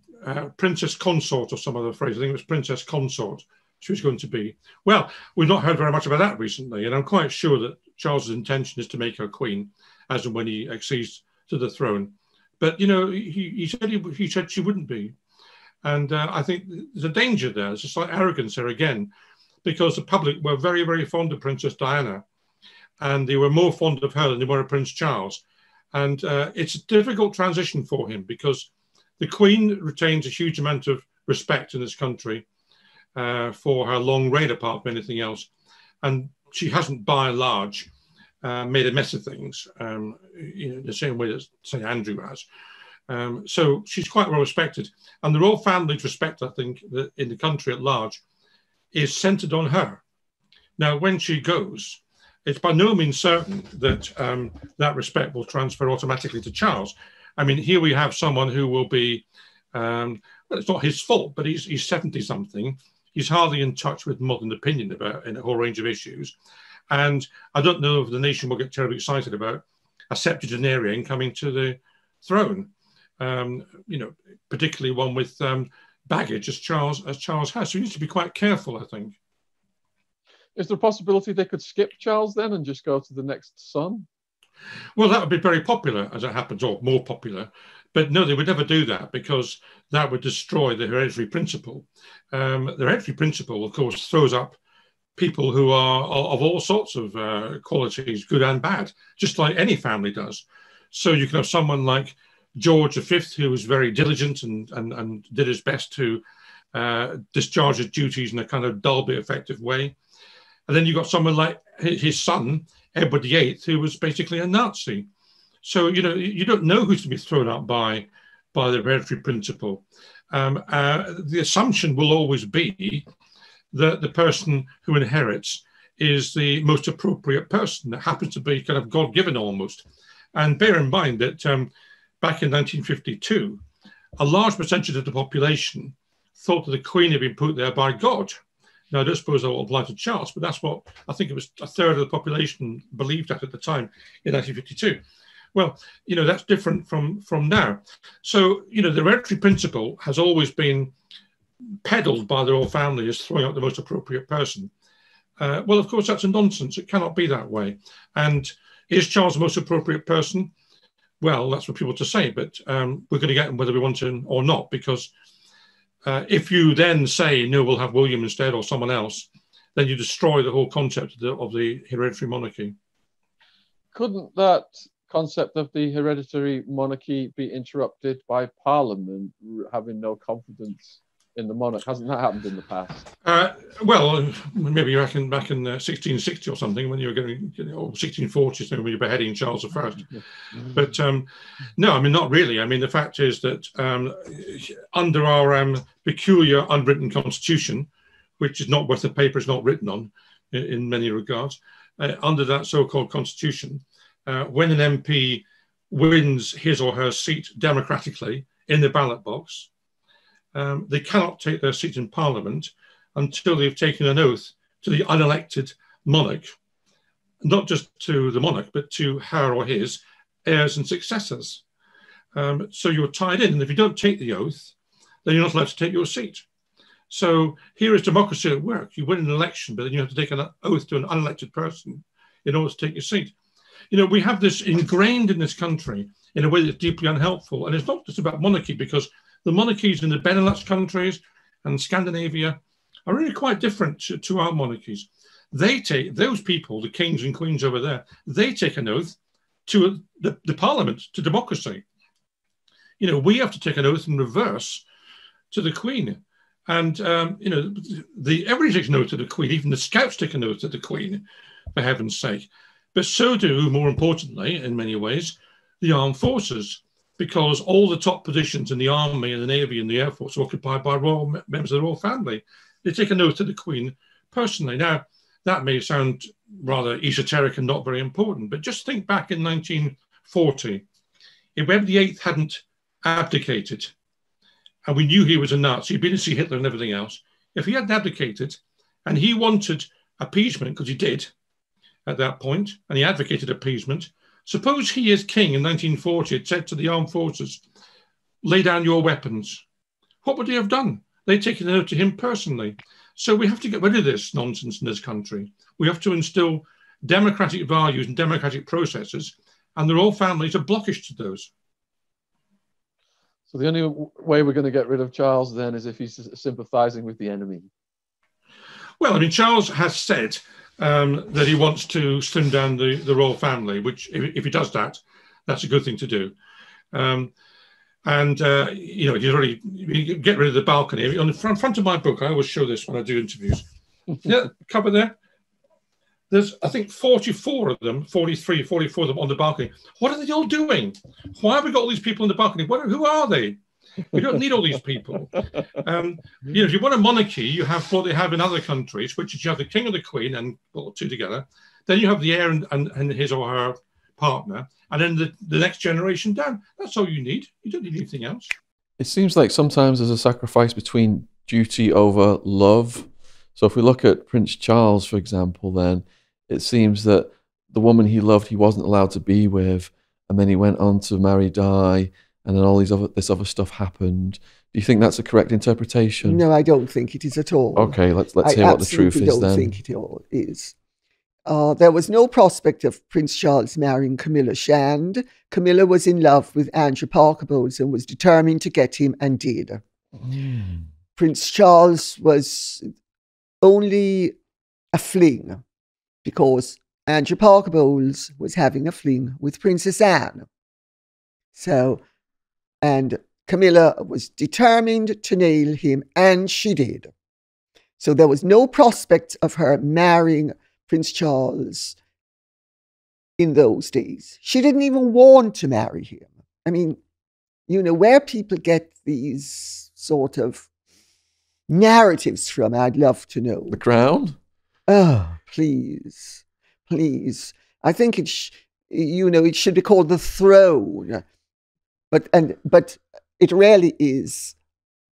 princess consort or some other phrase. I think it was princess consort she was going to be. Well, we've not heard very much about that recently, and I'm quite sure that Charles's intention is to make her queen as and when he accedes to the throne. But, you know, he said she wouldn't be. And I think there's a danger there. There's a slight arrogance there again, because the public were very, very fond of Princess Diana, and they were more fond of her than they were of Prince Charles. And it's a difficult transition for him, because the Queen retains a huge amount of respect in this country for her long reign, apart from anything else. And she hasn't, by and large, made a mess of things, you know, the same way that, say, Andrew has. So she's quite well respected. And the royal family's respect, I think, in the country at large, is centred on her. Now, when she goes, it's by no means certain that that respect will transfer automatically to Charles. I mean, here we have someone who will be, well, it's not his fault, but he's 70-something. He's hardly in touch with modern opinion about in a whole range of issues. And I don't know if the nation will get terribly excited about a septuagenarian coming to the throne, you know, particularly one with baggage as Charles has. So he needs to be quite careful, I think. Is there a possibility they could skip Charles then and just go to the next son? Well, that would be very popular, as it happens, or more popular. But no, they would never do that, because that would destroy the hereditary principle. The hereditary principle, of course, throws up people who are of all sorts of qualities, good and bad, just like any family does. So you can have someone like George V, who was very diligent and did his best to discharge his duties in a kind of dull but effective way. And then you've got someone like his son, Edward VIII, who was basically a Nazi. So, you know, you don't know who's to be thrown up by the hereditary principle. The assumption will always be that the person who inherits is the most appropriate person that happens to be kind of God-given almost. And bear in mind that back in 1952, a large percentage of the population thought that the Queen had been put there by God. Now, I don't suppose that will apply to Charles, but that's what I think it was a third of the population believed at the time in 1952. Well, you know, that's different from now. So, you know, the hereditary principle has always been peddled by the royal family as throwing out the most appropriate person. Well, of course, that's a nonsense. It cannot be that way. And is Charles the most appropriate person? Well, that's for people to say, but we're going to get him whether we want him or not, because if you then say, no, we'll have William instead or someone else, then you destroy the whole concept of the hereditary monarchy. Couldn't that concept of the hereditary monarchy be interrupted by Parliament having no confidence in the monarch? Hasn't that happened in the past? Well, maybe back in 1660 or something, when you were getting, you know, 1640s, when you were beheading Charles I. But no, I mean, not really. I mean, the fact is that under our peculiar unwritten constitution, which is not worth the paper it's not written on, in many regards, under that so-called constitution, when an MP wins his or her seat democratically in the ballot box, they cannot take their seat in Parliament until they've taken an oath to the unelected monarch, not just to the monarch, but to her or his heirs and successors. So you're tied in, and if you don't take the oath, then you're not allowed to take your seat. So here is democracy at work. You win an election, but then you have to take an oath to an unelected person in order to take your seat. You know, we have this ingrained in this country in a way that's deeply unhelpful. And it's not just about monarchy, because the monarchies in the Benelux countries and Scandinavia are really quite different to our monarchies. They take, those people, the kings and queens over there, they take an oath to the parliament, to democracy. You know, we have to take an oath in reverse to the Queen. And, you know, everybody takes an oath to the Queen, even the Scouts take an oath to the Queen, for heaven's sake. But so do, more importantly, in many ways, the armed forces, because all the top positions in the army and the navy and the air force are occupied by royal members of the royal family. They take an oath to the Queen personally. Now, that may sound rather esoteric and not very important, but just think back in 1940. If Edward VIII hadn't abdicated, and we knew he was a Nazi, he'd been to see Hitler and everything else. If he hadn't abdicated, and he wanted appeasement, because he did at that point, and he advocated appeasement, suppose he as king in 1940 had said to the armed forces, lay down your weapons. What would he have done? They'd taken an oath to him personally. So we have to get rid of this nonsense in this country. We have to instill democratic values and democratic processes, and the royal families are blockish to those. So the only way we're going to get rid of Charles then is if he's sympathising with the enemy. Well, I mean, Charles has said that he wants to slim down the royal family, which if he does that, that's a good thing to do. You know, he's already, get rid of the balcony. On the front of my book, I always show this when I do interviews. Yeah, cover there. There's, I think, 44 of them, 43, 44 of them on the balcony. What are they all doing? Why have we got all these people on the balcony? Who are they? We don't need all these people. You know, if you want a monarchy, you have what they have in other countries, which is you have the king or the queen, and well, two together. Then you have the heir and his or her partner, and then the next generation down. That's all you need. You don't need anything else. It seems like sometimes there's a sacrifice between duty over love. So if we look at Prince Charles, for example, then, it seems that the woman he loved, he wasn't allowed to be with, and then he went on to marry Di, and then all these other stuff happened. Do you think that's a correct interpretation? No, I don't think it is at all. Okay, let's hear what the truth is then. I don't think it all is. There was no prospect of Prince Charles marrying Camilla Shand. Camilla was in love with Andrew Parker Bowles and was determined to get him, and did. Mm. Prince Charles was only a fling, because Andrew Parker Bowles was having a fling with Princess Anne. So, and Camilla was determined to nail him, and she did. So there was no prospect of her marrying Prince Charles in those days. She didn't even want to marry him. I mean, you know, where people get these sort of narratives from, I'd love to know. The Crown? Oh, please, please. I think it should be called the throne, but it really is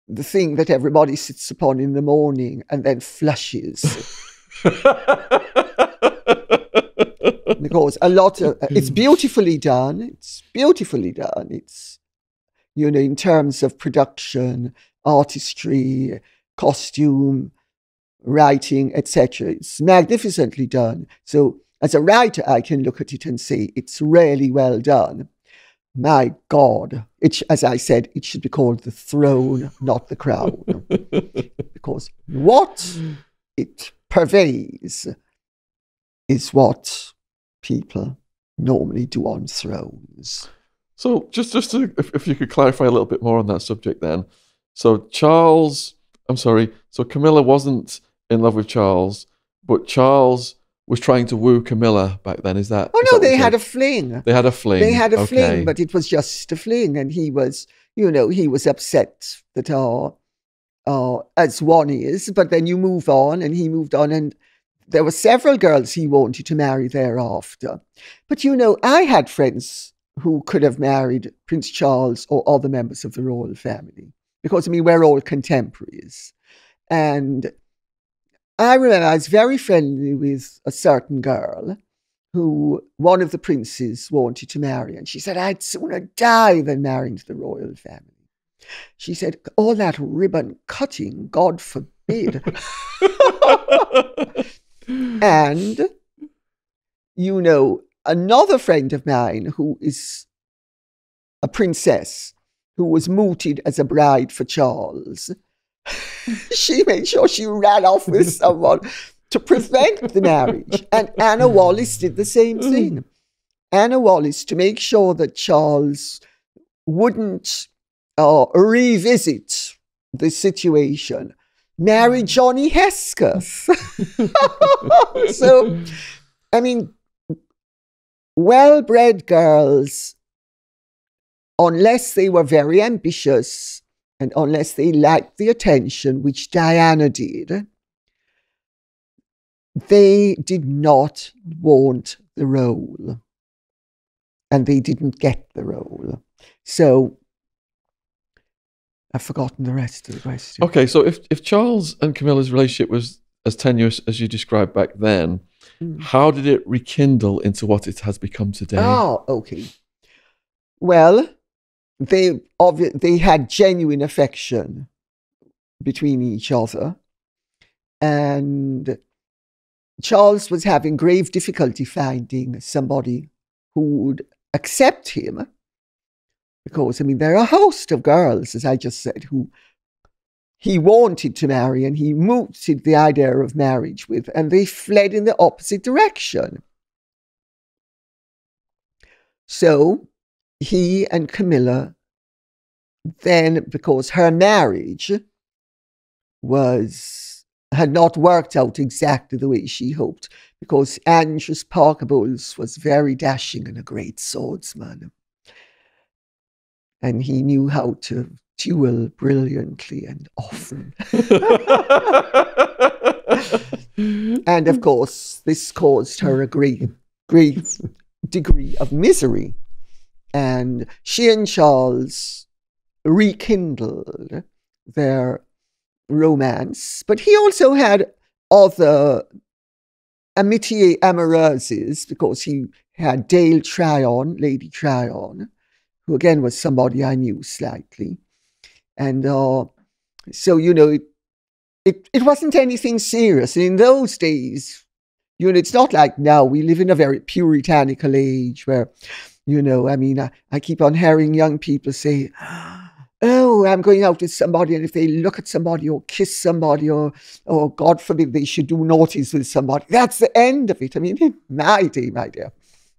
the thing that everybody sits upon in the morning and then flushes. Because a lot of it's beautifully done. It's beautifully done. It's, you know, in terms of production, artistry, costume, writing, etc. It's magnificently done. So as a writer, I can look at it and say it's really well done. My God, as I said, it should be called the throne, not the crown. Because what it purveys is what people normally do on thrones. So just to, if you could clarify a little bit more on that subject then. So Camilla wasn't in love with Charles, but Charles was trying to woo Camilla back then. Is that? Oh no, they had a fling. They had a fling. They had a fling, but it was just a fling, and he was, you know, he was upset that, as one is. But then you move on, and he moved on, and There were several girls he wanted to marry thereafter. But, you know, I had friends who could have married Prince Charles or other members of the royal family because, I mean, we're all contemporaries. And I remember I was very friendly with a certain girl who one of the princes wanted to marry. And she said, I'd sooner die than marry into the royal family. She said, all that ribbon cutting, God forbid. And, you know, another friend of mine who is a princess who was mooted as a bride for Charles, she made sure she ran off with someone to prevent the marriage. And Anna Wallis did the same thing. Anna Wallis, to make sure that Charles wouldn't revisit the situation, married Johnny Hesketh. So, I mean, well-bred girls, unless they were very ambitious and unless they liked the attention, which Diana did, they did not want the role, and they didn't get the role. So I've forgotten the rest of the question. Okay, so if Charles and Camilla's relationship was as tenuous as you described back then, how did it rekindle into what it has become today? Oh, okay. Well, they had genuine affection between each other, and Charles was having grave difficulty finding somebody who would accept him because, I mean, there are a host of girls, as I just said, who he wanted to marry and he mooted the idea of marriage with, and they fled in the opposite direction. So he and Camilla then, because her marriage had not worked out exactly the way she hoped, because Andrew Parker Bowles was very dashing and a great swordsman. And he knew how to duel brilliantly and often. And of course, this caused her a great degree of misery. And she and Charles rekindled their romance, but he also had other amitié amoureuses because he had Dale Tryon, Lady Tryon, who again was somebody I knew slightly. And so, you know, it wasn't anything serious. And in those days, you know, it's not like now. We live in a very puritanical age where, you know, I mean, I keep on hearing young people say, oh, I'm going out with somebody, and if they look at somebody or kiss somebody or God forbid, they should do naughties with somebody, that's the end of it. I mean, in my day, my dear,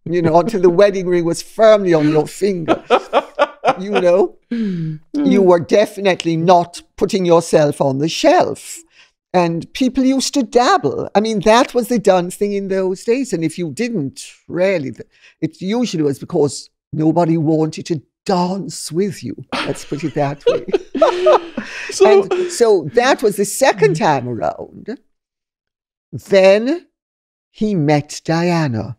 you know, until the wedding ring was firmly on your finger, you know, you were definitely not putting yourself on the shelf. And people used to dabble. I mean, that was the done thing in those days. And if you didn't, really, it usually was because nobody wanted to dance with you. Let's put it that way. And so that was the second time around. Then he met Diana.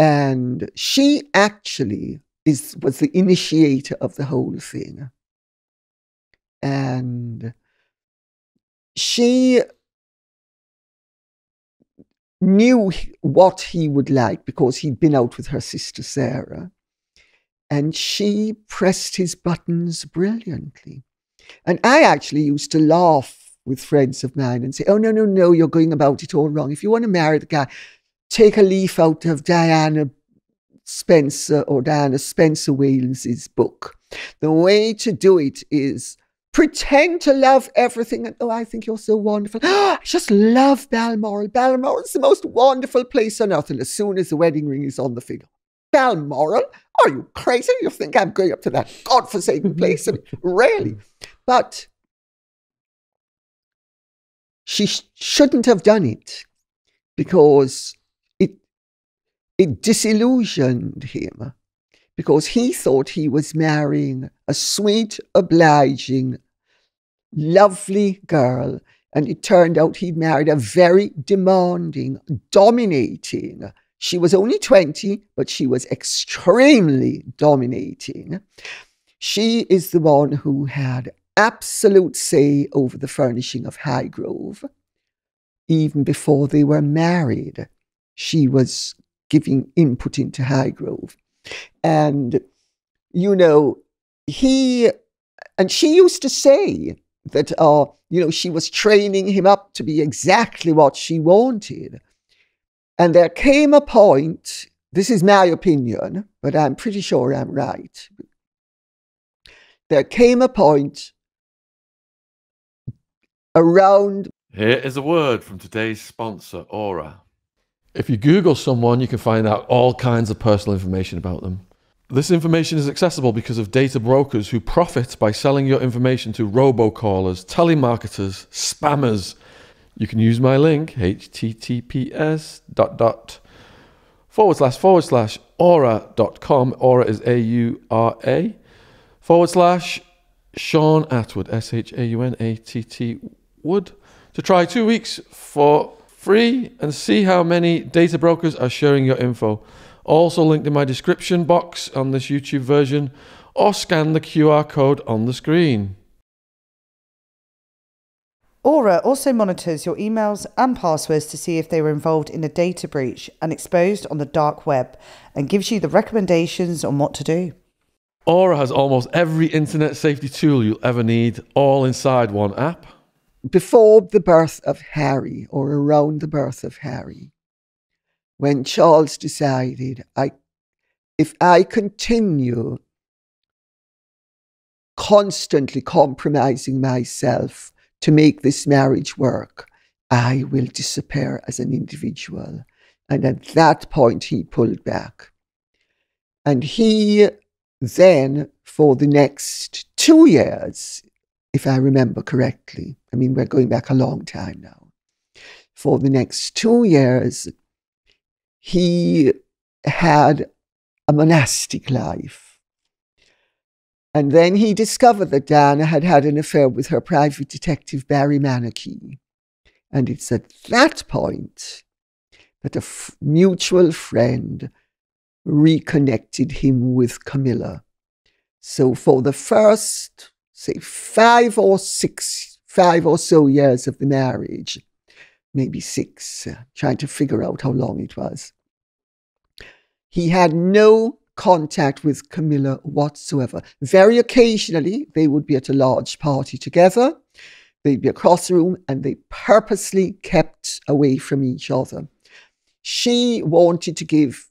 And she actually was the initiator of the whole thing. And she knew what he would like because he'd been out with her sister Sarah. And she pressed his buttons brilliantly. And I actually used to laugh with friends of mine and say, oh, no, no, no, you're going about it all wrong. If you want to marry the guy, take a leaf out of Diana Spencer or Diana Spencer Wales's book. The way to do it is pretend to love everything. And, oh, I think you're so wonderful. I just love Balmoral. Balmoral is the most wonderful place on earth. And as soon as the wedding ring is on the finger, Balmoral? Are you crazy? You think I'm going up to that godforsaken place? I mean, really? But she shouldn't have done it because it disillusioned him, because he thought he was marrying a sweet, obliging, lovely girl, And it turned out he'd married a very demanding, dominating. She was only 20, but she was extremely dominating. She is the one who had absolute say over the furnishing of Highgrove. Even before they were married, she was giving input into Highgrove. And, you know, she used to say that, you know, she was training him up to be exactly what she wanted. And there came a point, this is my opinion, but I'm pretty sure I'm right. There came a point around... Here is a word from today's sponsor, Aura. If you Google someone, you can find out all kinds of personal information about them. This information is accessible because of data brokers who profit by selling your information to robocallers, telemarketers, spammers. You can use my link, https://aura.com, Aura is AURA, / Sean Atwood, SHAUN ATT Wood, to try 2 weeks for free and see how many data brokers are sharing your info. Also linked in my description box on this YouTube version, or scan the QR code on the screen. Aura also monitors your emails and passwords to see if they were involved in a data breach and exposed on the dark web, and gives you the recommendations on what to do. Aura has almost every internet safety tool you'll ever need, all inside one app. Before the birth of Harry, or around the birth of Harry, when Charles decided, if I continue constantly compromising myself to make this marriage work, I will disappear as an individual. And at that point, he pulled back. And he then, for the next 2 years, if I remember correctly, I mean, we're going back a long time now. For the next 2 years, he had a monastic life. And then he discovered that Diana had had an affair with her private detective, Barry Mannakee. And it's at that point that a mutual friend reconnected him with Camilla. So for the first, say, 5 or so years of the marriage, maybe 6, trying to figure out how long it was, he had no contact with Camilla whatsoever. Very occasionally, they would be at a large party together. They'd be across the room, and they purposely kept away from each other. She wanted to give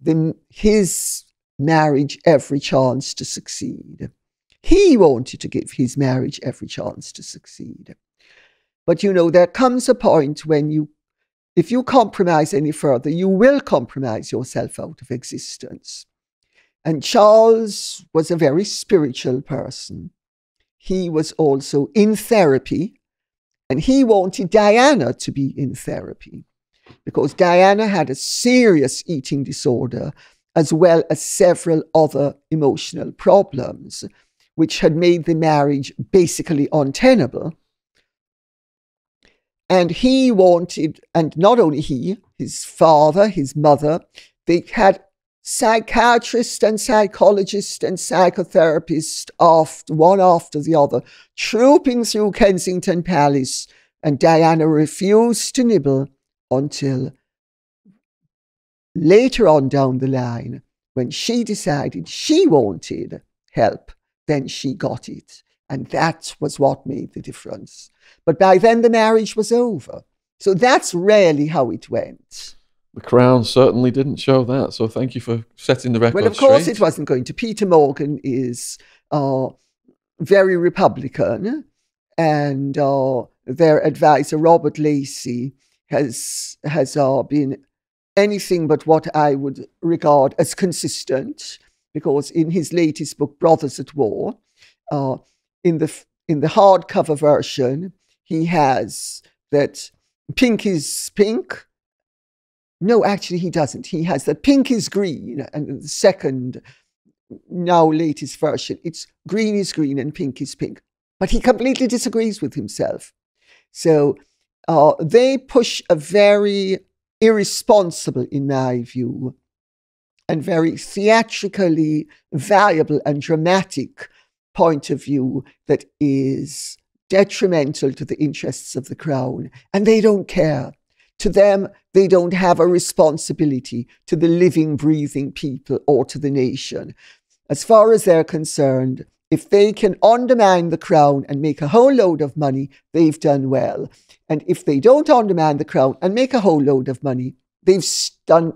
them his marriage every chance to succeed. He wanted to give his marriage every chance to succeed. But, you know, there comes a point when if you compromise any further, you will compromise yourself out of existence. And Charles was a very spiritual person. He was also in therapy, and he wanted Diana to be in therapy because Diana had a serious eating disorder as well as several other emotional problems, which had made the marriage basically untenable. And he wanted, and not only he, his father, his mother, they had psychiatrists and psychologists and psychotherapists, one after the other, trooping through Kensington Palace, and Diana refused to nibble until later on down the line, when she decided she wanted help, then she got it. And that was what made the difference. But by then the marriage was over. So that's really how it went. The Crown certainly didn't show that. So thank you for setting the record straight. Well, of course it wasn't going to. Peter Morgan is very Republican. And their advisor, Robert Lacey, has been anything but what I would regard as consistent. Because in his latest book, Brothers at War, in the hardcover version, he has that pink is pink. No, actually he doesn't. He has that pink is green, and the second, now latest version, it's green is green and pink is pink. But he completely disagrees with himself. So they push a very irresponsible, in my view, and very theatrically valuable and dramatic point of view that is detrimental to the interests of the crown. And they don't care. To them, they don't have a responsibility to the living, breathing people or to the nation. As far as they're concerned, if they can undermine the crown and make a whole load of money, they've done well. And if they don't undermine the crown and make a whole load of money, they've done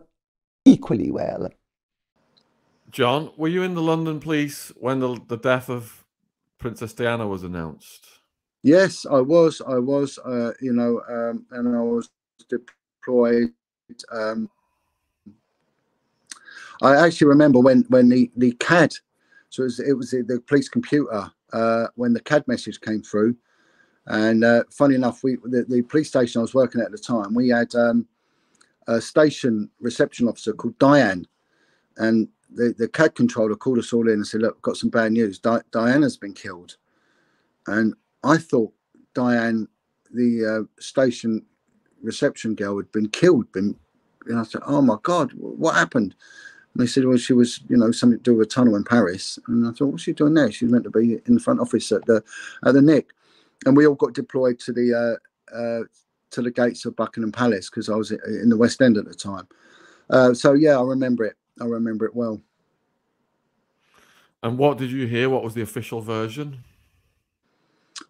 equally well. John, were you in the London police when the death of Princess Diana was announced? Yes, I was. I was, you know, and I was deployed. I actually remember when the CAD, so it was the police computer, when the CAD message came through. And funny enough, the police station I was working at the time, we had a station reception officer called Diane, and the CAD controller called us all in and said, look, we've got some bad news. Diana's been killed. And I thought Diane, the station reception girl, had been killed. And I said, oh my God, what happened? And they said, well, she was, you know, something to do with a tunnel in Paris. And I thought, what's she doing there? She's meant to be in the front office at the Nick. And we all got deployed to the gates of Buckingham Palace because I was in the West End at the time. So yeah, I remember it. I remember it well. And what did you hear? What was the official version?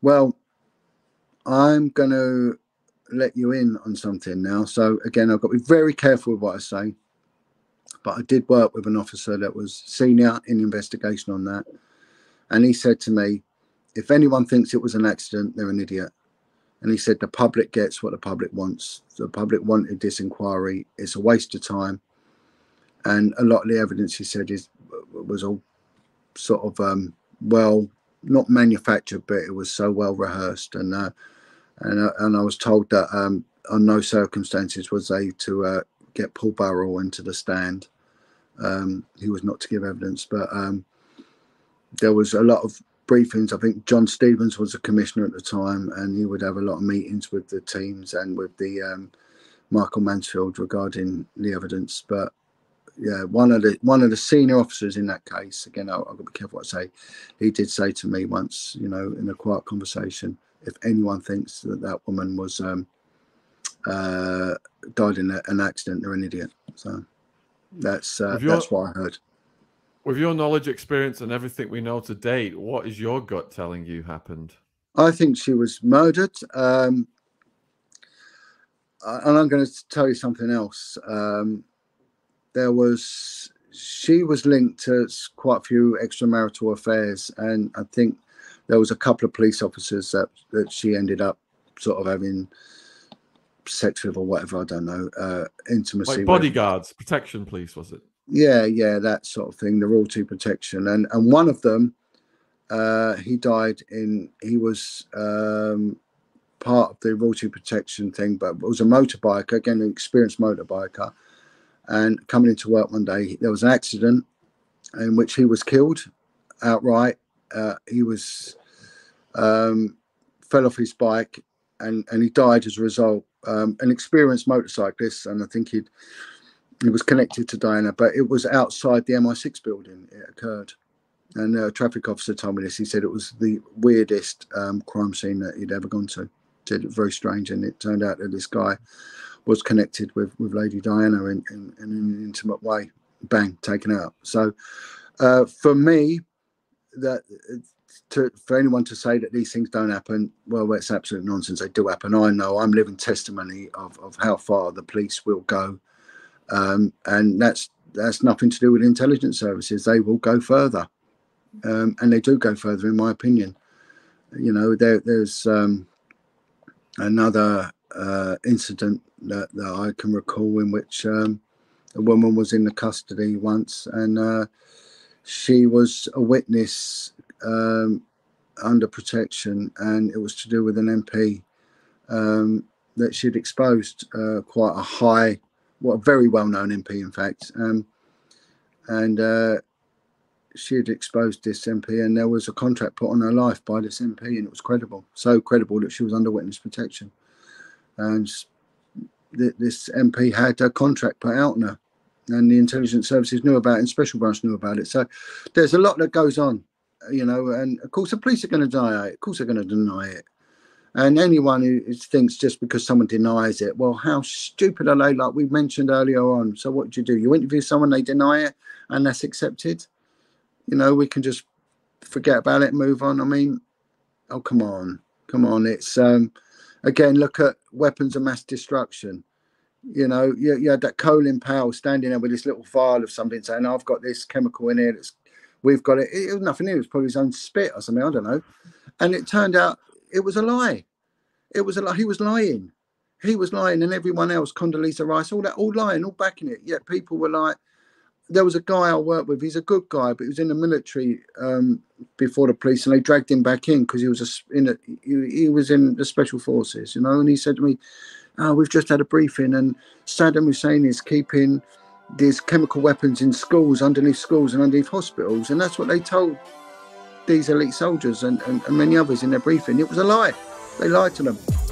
Well, I'm going to let you in on something now. So again, I've got to be very careful with what I say. But I did work with an officer that was senior in the investigation on that. And he said to me, if anyone thinks it was an accident, they're an idiot. And he said, the public gets what the public wants. The public wanted this inquiry. It's a waste of time. And a lot of the evidence, he said, was all sort of, well, not manufactured, but it was so well rehearsed. And I was told that on no circumstances was they to get Paul Burrell into the stand. He was not to give evidence, but there was a lot of briefings. I think John Stevens was a commissioner at the time, and he would have a lot of meetings with the teams and with the Michael Mansfield regarding the evidence. But yeah, one of the senior officers in that case, again, I've got to be careful what I say, he did say to me once, you know, in a quiet conversation, if anyone thinks that that woman was died in an accident, they're an idiot. So that's what I heard. With your knowledge, experience, and everything we know to date, what is your gut telling you happened? I think she was murdered. And I'm going to tell you something else. She was linked to quite a few extramarital affairs, and I think there was a couple of police officers that she ended up sort of having sex with or whatever, I don't know, intimacy. Like bodyguards, with. Protection police, was it? Yeah, that sort of thing, the royalty protection. And one of them, he died in, he was part of the royalty protection thing, but was a motorbiker, again, an experienced motorbiker. And coming into work one day, there was an accident in which he was killed outright. He was fell off his bike and he died as a result. An experienced motorcyclist, and I think he was connected to Diana, but it was outside the MI6 building it occurred. And a traffic officer told me this. He said it was the weirdest crime scene that he'd ever gone to. Said it was very strange, and it turned out that this guy was connected with Lady Diana in an intimate way. Bang, taken out. So for me, for anyone to say that these things don't happen, well, it's absolute nonsense. They do happen. I know. I'm living testimony of how far the police will go. And that's nothing to do with intelligence services. They will go further. And they do go further, in my opinion. You know, there's another incident that I can recall in which a woman was in the custody once, and she was a witness under protection, and it was to do with an MP that she'd exposed, a very well-known MP, in fact, and she had exposed this MP, and there was a contract put on her life by this MP, and it was credible, so credible that she was under witness protection. And this MP had a contract put out on her, and the intelligence services knew about it, and Special Branch knew about it. So there's a lot that goes on, you know, and of course the police are going to deny it. Of course they're going to deny it. And anyone who thinks just because someone denies it, well, how stupid are they? Like we mentioned earlier on. So what do? You interview someone, they deny it, and that's accepted. You know, we can just forget about it, move on. I mean, oh, come on. Come on. It's, again, look at weapons of mass destruction. You know, you had that Colin Powell standing there with this little vial of something saying, I've got this chemical in here. We've got it. It was nothing new. It was probably his own spit or something. I don't know. And it turned out, it was a lie. It was a lie. He was lying. He was lying, and everyone else, Condoleezza Rice, all that, all lying, all backing it. Yet people were like, there was a guy I worked with. He's a good guy, but he was in the military before the police, and they dragged him back in because he was he was in the special forces, you know. And he said to me, "Oh, we've just had a briefing, and Saddam Hussein is keeping these chemical weapons in schools, underneath schools, and underneath hospitals, and that's what they told." These elite soldiers and many others in their briefing. It was a lie. They lied to them.